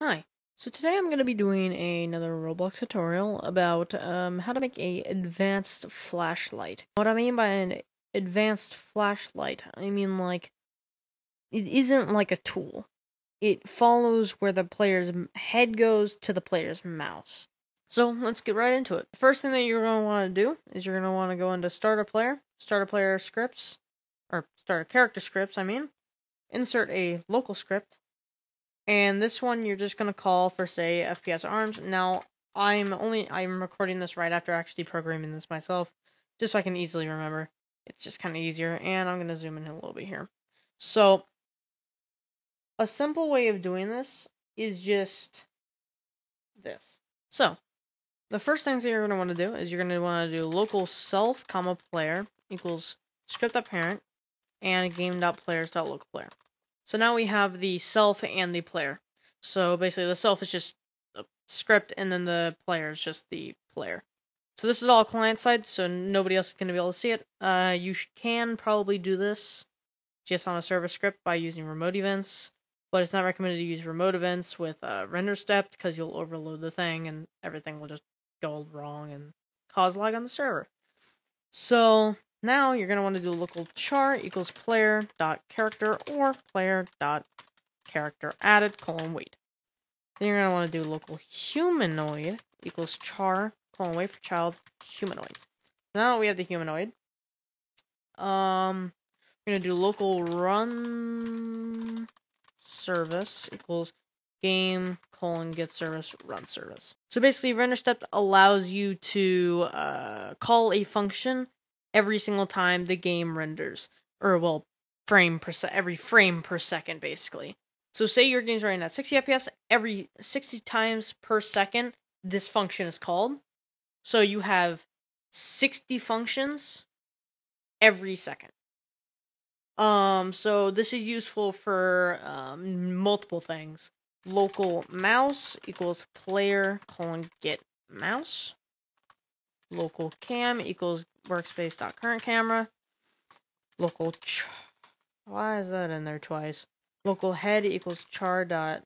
Hi, so today I'm going to be doing another Roblox tutorial about how to make an advanced flashlight. What I mean by an advanced flashlight, I mean like, it isn't like a tool. It follows where the player's head goes to the player's mouse. So let's get right into it. The first thing that you're going to want to do is you're going to want to go into Start a Player Scripts, or Start a Character Scripts, I mean. Insert a local script. And this one you're just going to call for, say, FPS Arms. Now, I'm recording this right after actually programming this myself, just so I can easily remember. It's just kind of easier, and I'm going to zoom in a little bit here. So, a simple way of doing this is just this. So, the first things that you're going to want to do is you're going to want to do local self, comma, player, equals script.parent, and game.players.localPlayer. So now we have the self and the player. So basically the self is just the script and then the player is just the player. So this is all client side, so nobody else is going to be able to see it. You can probably do this just on a server script by using remote events, but it's not recommended to use remote events with render step because you'll overload the thing and everything will just go wrong and cause lag on the server. So now you're going to want to do local char equals player.character or player.character added colon wait. Then you're going to want to do local humanoid equals char colon wait for child humanoid. Now that we have the humanoid, we're going to do local run service equals game colon get service run service. So basically render step allows you to call a function every single time the game renders, or well, every frame per second, basically. So say your game's running at 60 FPS, every 60 times per second, this function is called. So you have 60 functions every second. So this is useful for multiple things. Local mouse equals player colon get mouse. Local cam equals workspace.current camera. Local why is that in there twice? Local head equals char dot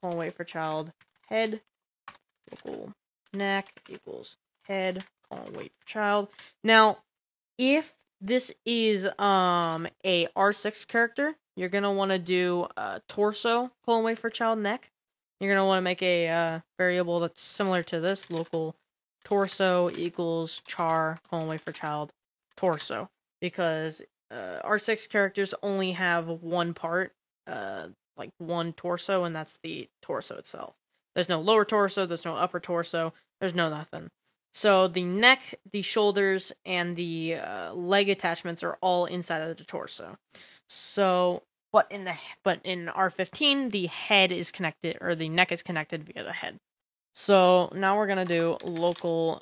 colon wait for child head. Local neck equals head colon wait for child. Now, if this is a R6 character, you're gonna want to do torso colon wait for child neck. You're gonna want to make a variable that's similar to this local torso equals char colon wait for child torso, because R6 characters only have one part, like one torso, and that's the torso itself. There's no lower torso, there's no upper torso, there's no nothing. So the neck, the shoulders, and the leg attachments are all inside of the torso. So, but in R15, the head is connected, or the neck is connected via the head. So now we're going to do local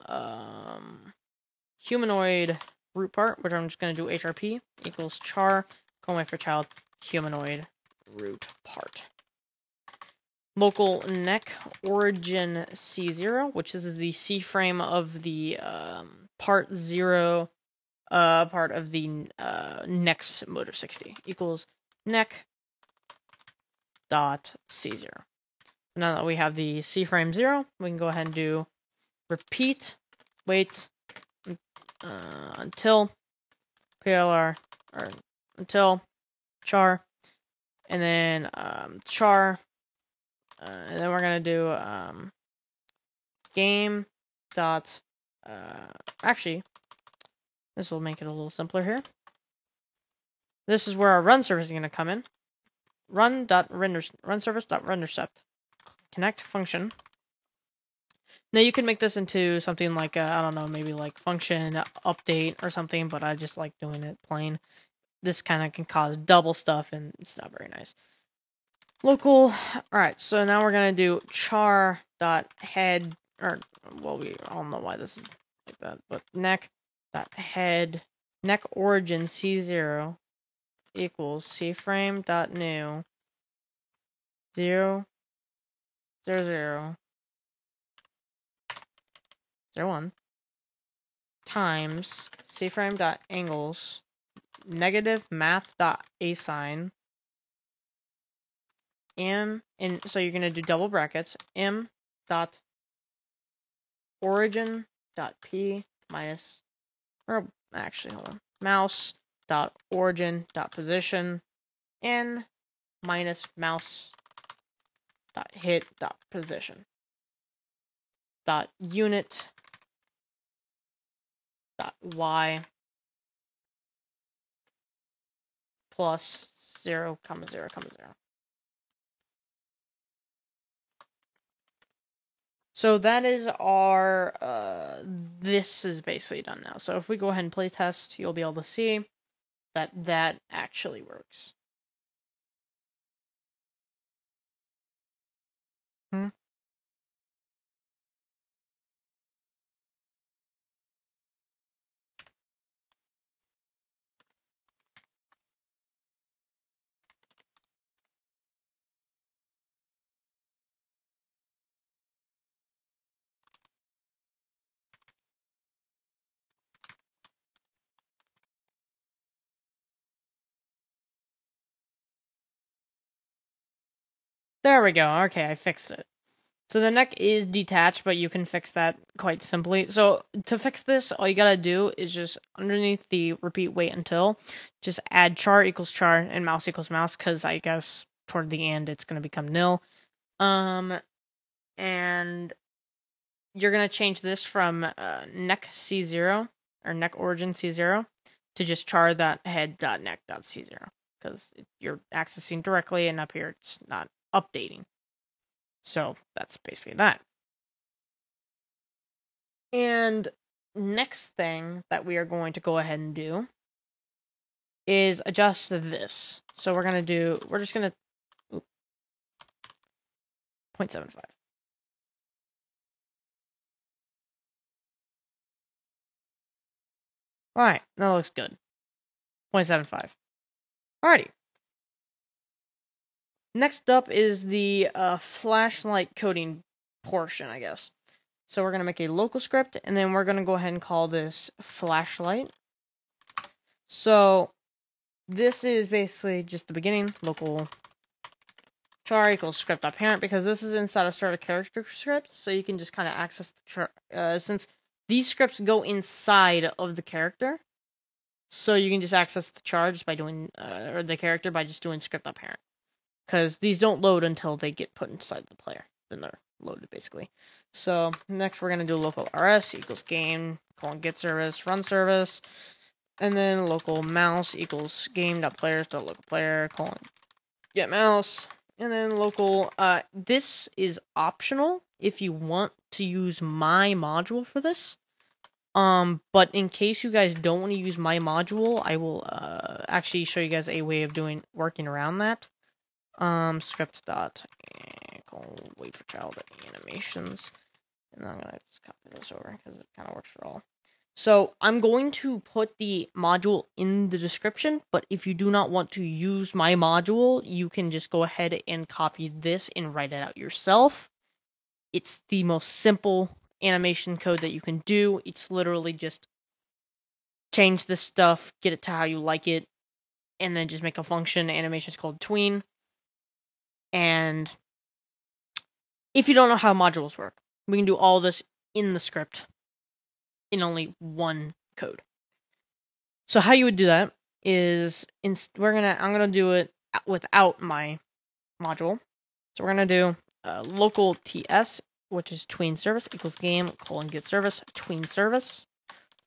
humanoid root part, which I'm just going to do HRP equals char colon wait for child humanoid root part. Local neck origin C0, which is the CFrame of the part 0 part of the next motor 60 equals neck dot C0. Now that we have the CFrame 0, we can go ahead and do repeat, wait, until, PLR, or until, char, and then char, and then we're going to do game dot, actually, this will make it a little simpler here. This is where our run service is going to come in. Run service dot render step. Connect function. Now you can make this into something like, I don't know, maybe like function update or something, but I just like doing it plain. This kind of can cause double stuff and it's not very nice. Local, alright, so now we're going to do char.head, or, well, we all know why this is like that, but neck.head, neck origin C0 equals CFrame.new 0, 0, 0, 1 times CFrame dot angles negative math dot asine m, and so you're going to do double brackets, m dot origin dot p minus, or actually hold on, mouse dot origin dot position n minus mouse dot hit dot position dot unit dot y plus 0, 0, 0. So that is our, this is basically done now. So if we go ahead and play test, you'll be able to see that that actually works. There we go. Okay, I fixed it. So the neck is detached, but you can fix that quite simply. So to fix this, all you gotta do is just underneath the repeat wait until, just add char equals char and mouse equals mouse, because I guess toward the end it's gonna become nil. And you're gonna change this from neck C0 or neck origin C0 to just char that head dot neck dot C0, because you're accessing directly, and up here it's not updating. So that's basically that. And next thing that we are going to go ahead and do is adjust this. So we're going to do, we're just going to 0.75. All right, that looks good. 0.75. Alrighty. Next up is the flashlight coding portion, I guess. So we're going to make a local script, and then we're going to go ahead and call this flashlight. So this is basically just the beginning, local char equals script parent, because this is inside a sort of character scripts, so you can just kind of access the char, since these scripts go inside of the character, so you can just access the char by doing, or the character by just doing script parent. Because these don't load until they get put inside the player. Then they're loaded, basically. So next we're going to do local rs equals game, colon get service, run service. And then local mouse equals game.players.localPlayer, colon get mouse. And then local, this is optional if you want to use my module for this. But in case you guys don't want to use my module, I will actually show you guys a way of doing working around that. Script dot wait for child animations, and I'm gonna just copy this over because it kind of works for all. So I'm going to put the module in the description, but if you do not want to use my module, you can just go ahead and copy this and write it out yourself. It's the most simple animation code that you can do. It's literally just change this stuff, get it to how you like it, and then just make a function. Animation's called tween. And if you don't know how modules work, we can do all this in the script in only one code. So how you would do that is I'm gonna do it without my module. So we're gonna do local TS, which is TweenService equals game colon get service TweenService,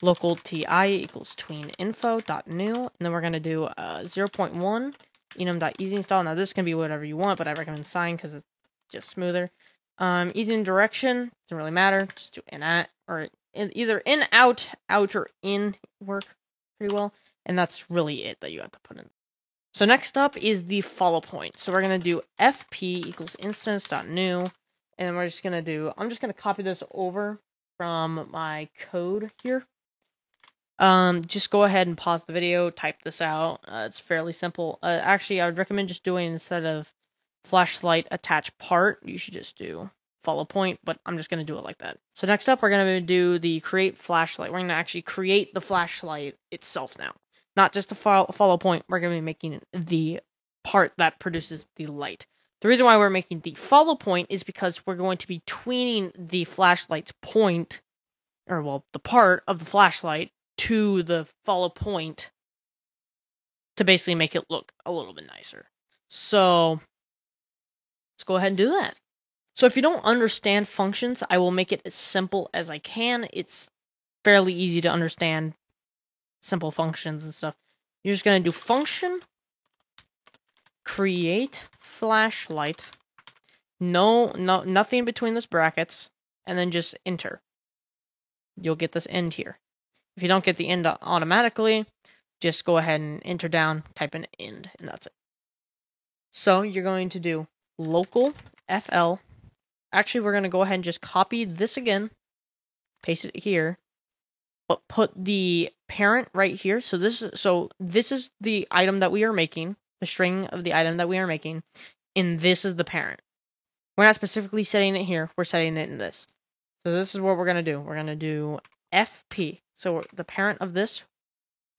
local TI equals TweenInfo dot new, and then we're gonna do 0.1. enum.easy install. Now this can be whatever you want, but I recommend sign because it's just smoother. Easy in direction, doesn't really matter. Just do in at, or in, either in out, out or in work pretty well. And that's really it that you have to put in. So next up is the follow point. So we're gonna do fp equals instance.new, and we're just gonna do, I'm just gonna copy this over from my code here. Just go ahead and pause the video, type this out. It's fairly simple. Actually, I would recommend just doing, instead of flashlight attach part, you should just do follow point, but I'm just going to do it like that. So next up, we're going to do the create flashlight. We're going to actually create the flashlight itself now. Not just the follow point, we're going to be making the part that produces the light. The reason why we're making the follow point is because we're going to be tweening the flashlight's point, or well, the part of the flashlight to the follow point to basically make it look a little bit nicer. So let's go ahead and do that. So if you don't understand functions, I will make it as simple as I can. It's fairly easy to understand simple functions and stuff. You're just going to do function, create flashlight, nothing between those brackets, and then just enter. You'll get this end here. If you don't get the end automatically, just go ahead and enter down, type in end, and that's it. So you're going to do local FL. Actually, we're going to go ahead and just copy this again, paste it here, but put the parent right here. So this is the item that we are making, the string of the item that we are making, and this is the parent. We're not specifically setting it here. We're setting it in this. So this is what we're going to do. We're going to do FP. So the parent of this,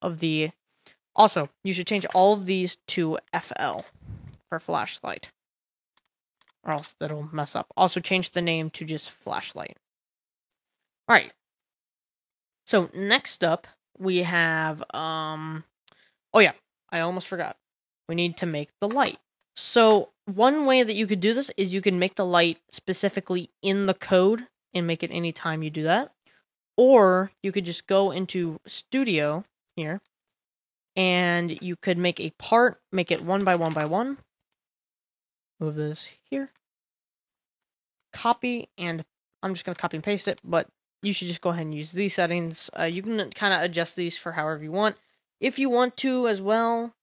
of the, also, you should change all of these to FL for flashlight, or else that'll mess up. Also change the name to just flashlight. All right. So next up we have, oh yeah, I almost forgot. We need to make the light. So one way that you could do this is you can make the light specifically in the code and make it anytime you do that. Or you could just go into Studio here, and you could make a part, make it 1 by 1 by 1. Move this here. Copy, and I'm just going to copy and paste it, but you should just go ahead and use these settings. You can kind of adjust these for however you want. If you want to as well,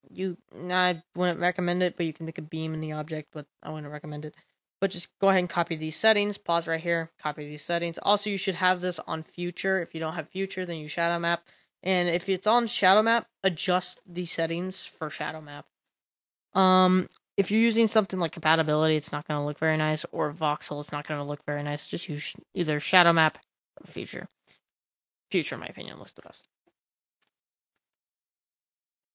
I wouldn't recommend it, but you can make a beam in the object, but I wouldn't recommend it. But just go ahead and copy these settings, pause right here, copy these settings. Also, you should have this on future. If you don't have future, then you shadow map. And if it's on shadow map, adjust the settings for shadow map. If you're using something like compatibility, it's not going to look very nice, or voxel, it's not going to look very nice. Just use either shadow map or future. Future, in my opinion, looks the best.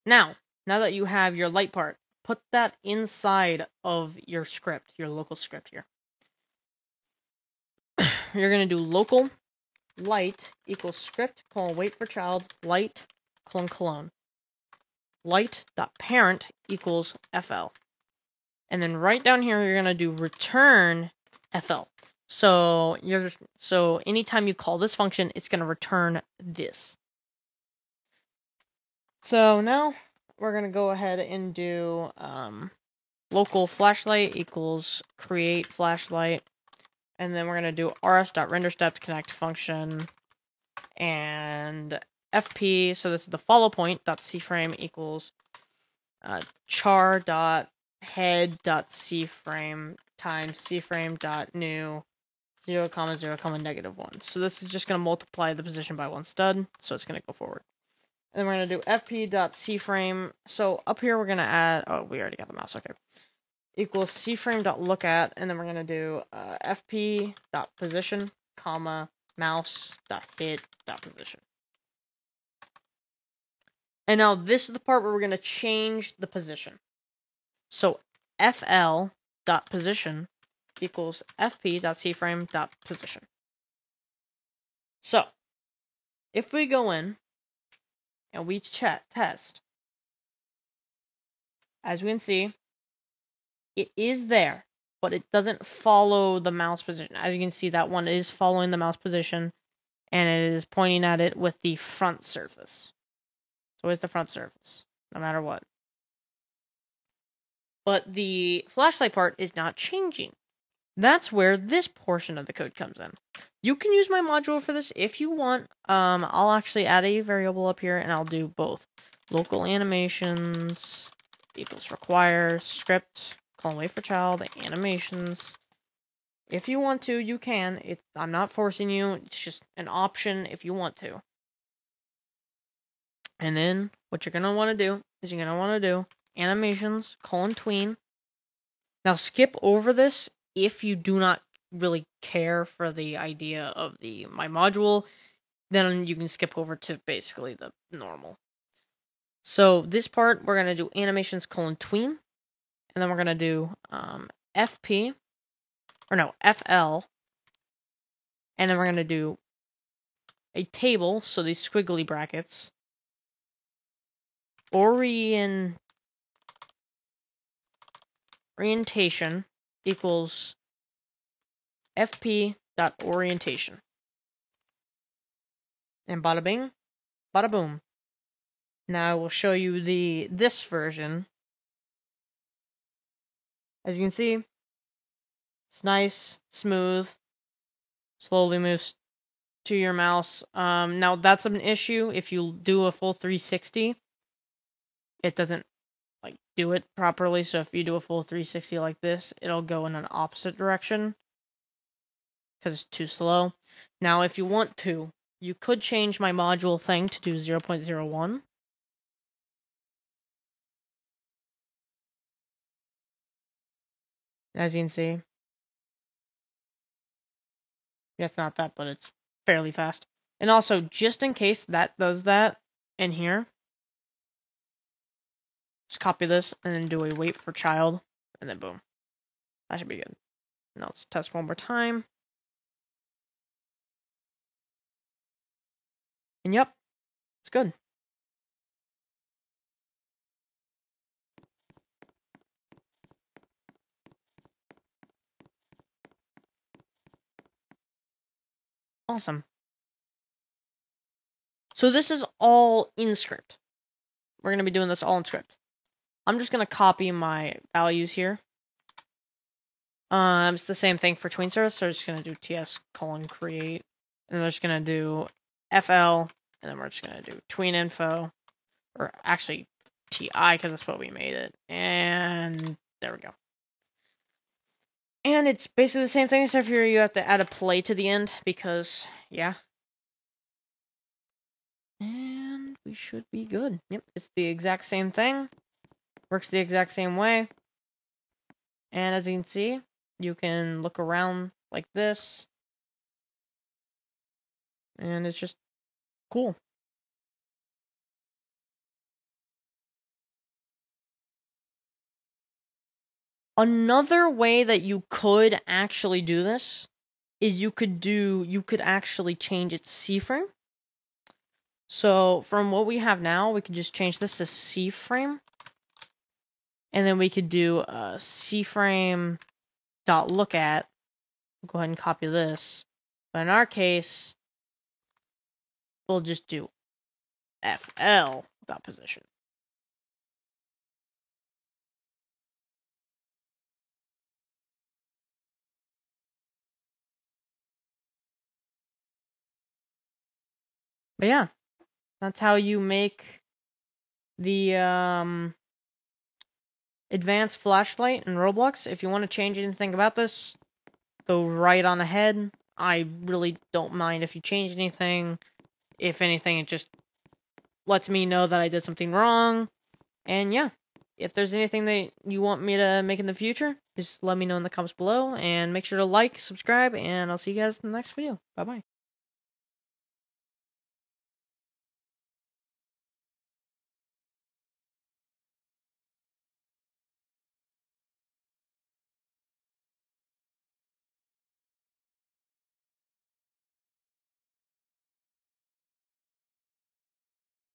Now that you have your light part, put that inside of your script, your local script here. You're going to do local light equals script, colon, wait for child, light, colon, colon. Light.parent equals FL. And then right down here, you're going to do return FL. So anytime you call this function, it's going to return this. So now we're going to go ahead and do local flashlight equals create flashlight. And then we're going to do rs.renderSteps connect function and FP. So this is the follow point dot CFrame equals char.head dot CFrame times CFrame dot new 0, 0, -1. So this is just going to multiply the position by one stud. So it's going to go forward. And then we're going to do fp.cframe. So up here, we're going to add, oh, we already got the mouse. Okay. Equals cframe.lookat. And then we're going to do fp.position, comma, mouse.hit.position. And now this is the part where we're going to change the position. So fl.position equals fp.cframe.position. So if we go in, and we test. As we can see, it is there, but it doesn't follow the mouse position. As you can see, that one is following the mouse position, and it is pointing at it with the front surface. So it's the front surface, no matter what. But the flashlight part is not changing. That's where this portion of the code comes in. You can use my module for this if you want. I'll actually add a variable up here, and I'll do both. Local animations equals require script, colon wait for child, animations. If you want to, you can. I'm not forcing you. It's just an option if you want to. And then what you're going to want to do is you're going to want to do animations, colon tween. Now skip over this if you do not really care for the idea of the my module, then you can skip over to basically the normal. So this part, we're going to do animations colon tween, and then we're going to do FL, and then we're going to do a table, so these squiggly brackets, orientation equals fp.orientation. And bada bing, bada boom. Now I will show you this version. As you can see, it's nice, smooth, slowly moves to your mouse. Now that's an issue if you do a full 360. It doesn't like do it properly, so if you do a full 360 like this, it'll go in an opposite direction because it's too slow. Now if you want to, you could change my module thing to do 0.01. As you can see. Yeah, it's not that, but it's fairly fast. And also, just in case that does that in here, just copy this and then do a wait for child, and then boom. That should be good. Now let's test one more time. And yep, it's good. Awesome. So this is all in script. We're going to be doing this all in script. I'm just going to copy my values here. It's the same thing for TweenService, so I'm just going to do ts:create, and we're just going to do fl, and then we're just going to do TweenInfo, or actually ti, because that's what we made it, and there we go. And it's basically the same thing, except for you have to add a play to the end, because, yeah. And we should be good. Yep, it's the exact same thing. Works the exact same way. And as you can see, you can look around like this. And it's just cool. Another way that you could actually do this is you could actually change its CFrame. So from what we have now, we could just change this to CFrame, and then we could do CFrame.lookat. Go ahead and copy this. But in our case, we'll just do FL.position. But yeah, that's how you make the advanced flashlight in Roblox. If you want to change anything about this, go right on ahead. I really don't mind if you change anything. If anything, it just lets me know that I did something wrong. And yeah, if there's anything that you want me to make in the future, just let me know in the comments below. And make sure to like, subscribe, and I'll see you guys in the next video. Bye-bye.